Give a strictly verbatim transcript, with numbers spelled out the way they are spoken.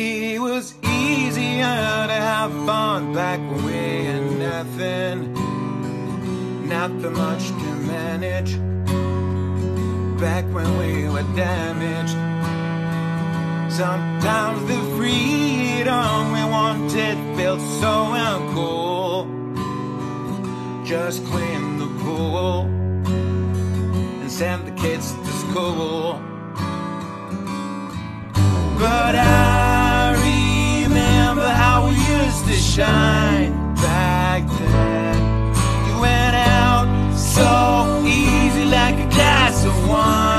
It was easier to have fun back when we had nothing, not that much to manage, back when we were damaged. Sometimes the freedom we wanted felt so uncool, just clean the pool and send the kids to school. But I remember how we used to shine back then. You went out so easy like a glass of wine.